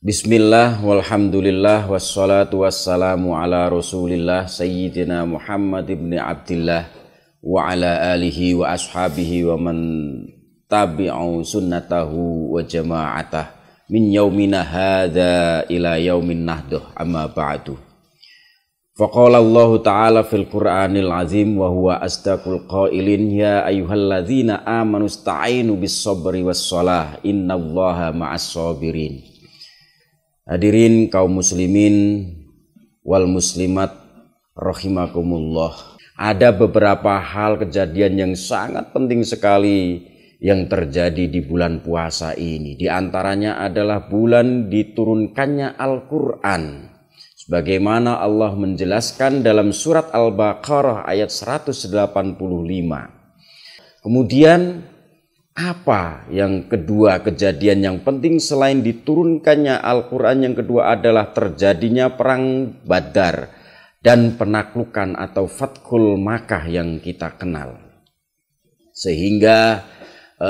Bismillah, walhamdulillah, wassalatu wassalamu ala rasulillah sayyidina Muhammad ibn Abdillah wa ala alihi wa ashabihi wa man tabi'u sunnatahu wa jama'atah min yaumina hadha ila yaumin nahduh amma ba'du. Faqala Allahu ta'ala fil Qur'anil azim wa huwa asdaqul qailin, ya ayyuhalladzina amanu ista'inu bis sabri was salah innallaha ma'as sabirin. Hadirin kaum muslimin wal muslimat rahimakumullah. Ada beberapa hal kejadian yang sangat penting sekali yang terjadi di bulan puasa ini. Di antaranya adalah bulan diturunkannya Al-Qur'an. Sebagaimana Allah menjelaskan dalam surat Al-Baqarah ayat 185. Kemudian apa yang kedua kejadian yang penting selain diturunkannya Al-Quran? Yang kedua adalah terjadinya perang Badar dan penaklukan atau Fathul Makkah yang kita kenal. Sehingga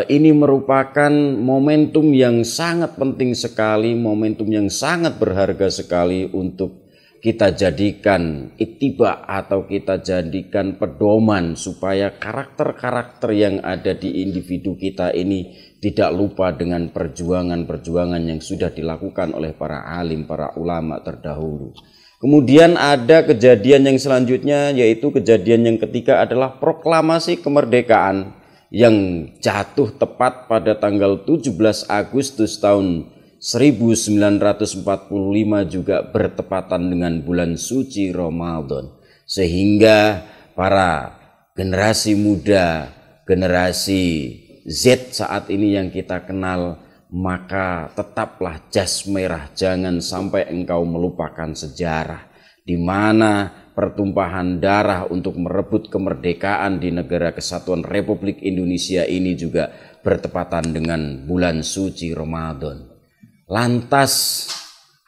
ini merupakan momentum yang sangat penting sekali, momentum yang sangat berharga sekali untuk kita jadikan ittiba atau kita jadikan pedoman supaya karakter-karakter yang ada di individu kita ini tidak lupa dengan perjuangan-perjuangan yang sudah dilakukan oleh para alim, para ulama terdahulu. Kemudian ada kejadian yang selanjutnya, yaitu kejadian yang ketiga adalah proklamasi kemerdekaan yang jatuh tepat pada tanggal 17 Agustus tahun 1945, juga bertepatan dengan bulan suci Ramadan, sehingga para generasi muda, generasi Z saat ini yang kita kenal, maka tetaplah jas merah, jangan sampai engkau melupakan sejarah di mana pertumpahan darah untuk merebut kemerdekaan di Negara Kesatuan Republik Indonesia ini juga bertepatan dengan bulan suci Ramadan. Lantas,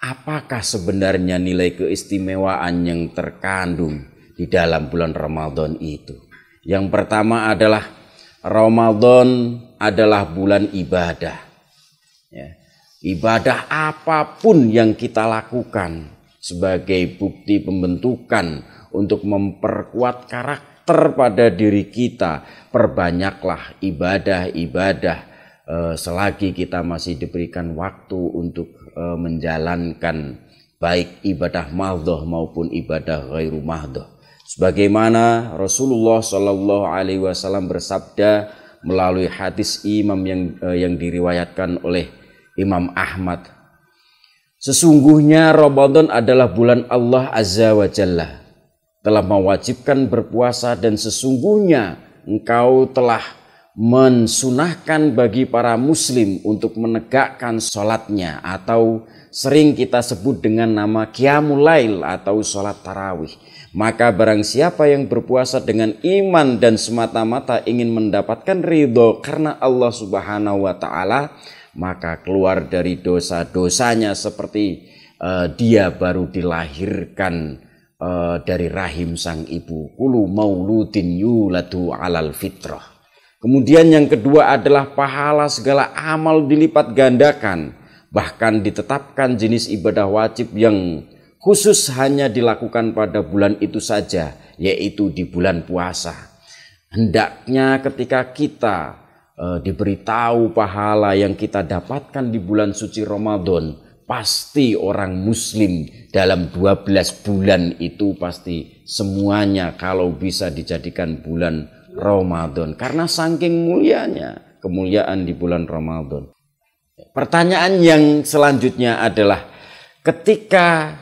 apakah sebenarnya nilai keistimewaan yang terkandung di dalam bulan Ramadan itu? Yang pertama adalah Ramadan adalah bulan ibadah. Ya, ibadah apapun yang kita lakukan sebagai bukti pembentukan untuk memperkuat karakter pada diri kita. Perbanyaklah ibadah-ibadah selagi kita masih diberikan waktu untuk menjalankan baik ibadah mahdoh maupun ibadah ghairu mahdoh. Sebagaimana Rasulullah Shallallahu Alaihi Wasallam bersabda melalui hadis imam yang diriwayatkan oleh Imam Ahmad, sesungguhnya Ramadan adalah bulan Allah Azza wa Jalla telah mewajibkan berpuasa, dan sesungguhnya engkau telah mensunahkan bagi para muslim untuk menegakkan sholatnya, atau sering kita sebut dengan nama Qiyamul Lail atau sholat tarawih. Maka barang siapa yang berpuasa dengan iman dan semata-mata ingin mendapatkan ridho karena Allah Subhanahu wa ta'ala, maka keluar dari dosa-dosanya seperti dia baru dilahirkan dari rahim sang ibu. Kulu mauludin yuladu alal fitrah. Kemudian yang kedua adalah pahala segala amal dilipat gandakan. Bahkan ditetapkan jenis ibadah wajib yang khusus hanya dilakukan pada bulan itu saja, yaitu di bulan puasa. Hendaknya ketika kita diberitahu pahala yang kita dapatkan di bulan suci Ramadan, pasti orang muslim dalam 12 bulan itu pasti semuanya kalau bisa dijadikan bulan Ramadan, karena saking mulianya kemuliaan di bulan Ramadan. Pertanyaan yang selanjutnya adalah, ketika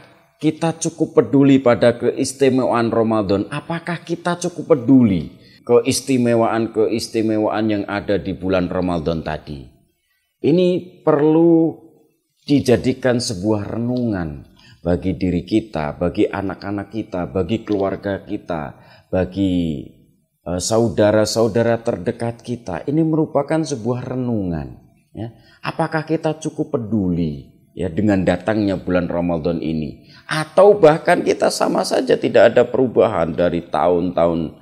kita cukup peduli pada keistimewaan Ramadan, apakah kita cukup peduli keistimewaan-keistimewaan yang ada di bulan Ramadan tadi? Ini perlu dijadikan sebuah renungan bagi diri kita, bagi anak-anak kita, bagi keluarga kita, bagi saudara-saudara terdekat kita. Ini merupakan sebuah renungan, ya. Apakah kita cukup peduli, ya, dengan datangnya bulan Ramadan ini, atau bahkan kita sama saja tidak ada perubahan dari tahun-tahun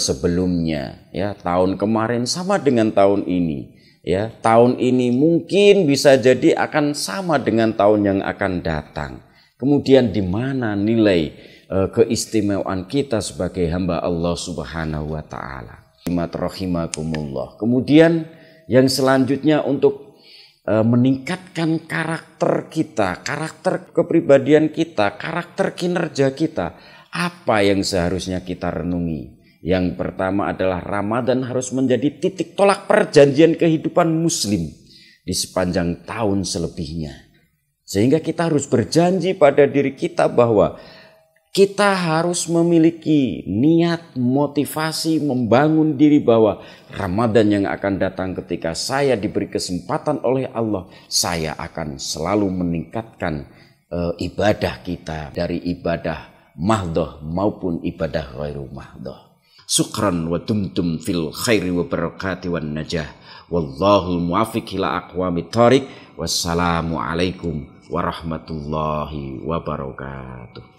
sebelumnya, ya. Tahun kemarin sama dengan tahun ini, ya, tahun ini mungkin bisa jadi akan sama dengan tahun yang akan datang. Kemudian di mana nilai keistimewaan kita sebagai hamba Allah Subhanahu wa taala. Rahimakumullah. Kemudian yang selanjutnya untuk meningkatkan karakter kita, karakter kepribadian kita, karakter kinerja kita, apa yang seharusnya kita renungi? Yang pertama adalah Ramadan harus menjadi titik tolak perjanjian kehidupan muslim di sepanjang tahun selebihnya. Sehingga kita harus berjanji pada diri kita bahwa kita harus memiliki niat, motivasi, membangun diri bahwa Ramadan yang akan datang ketika saya diberi kesempatan oleh Allah, saya akan selalu meningkatkan ibadah kita dari ibadah mahdoh maupun ibadah ghairu mahdoh. Syukran wa dumtum fil khairi wa barakati wan najah. Wallahul muwaffiq ila aqwamit thariq. Wassalamu alaikum warahmatullahi wabarakatuh.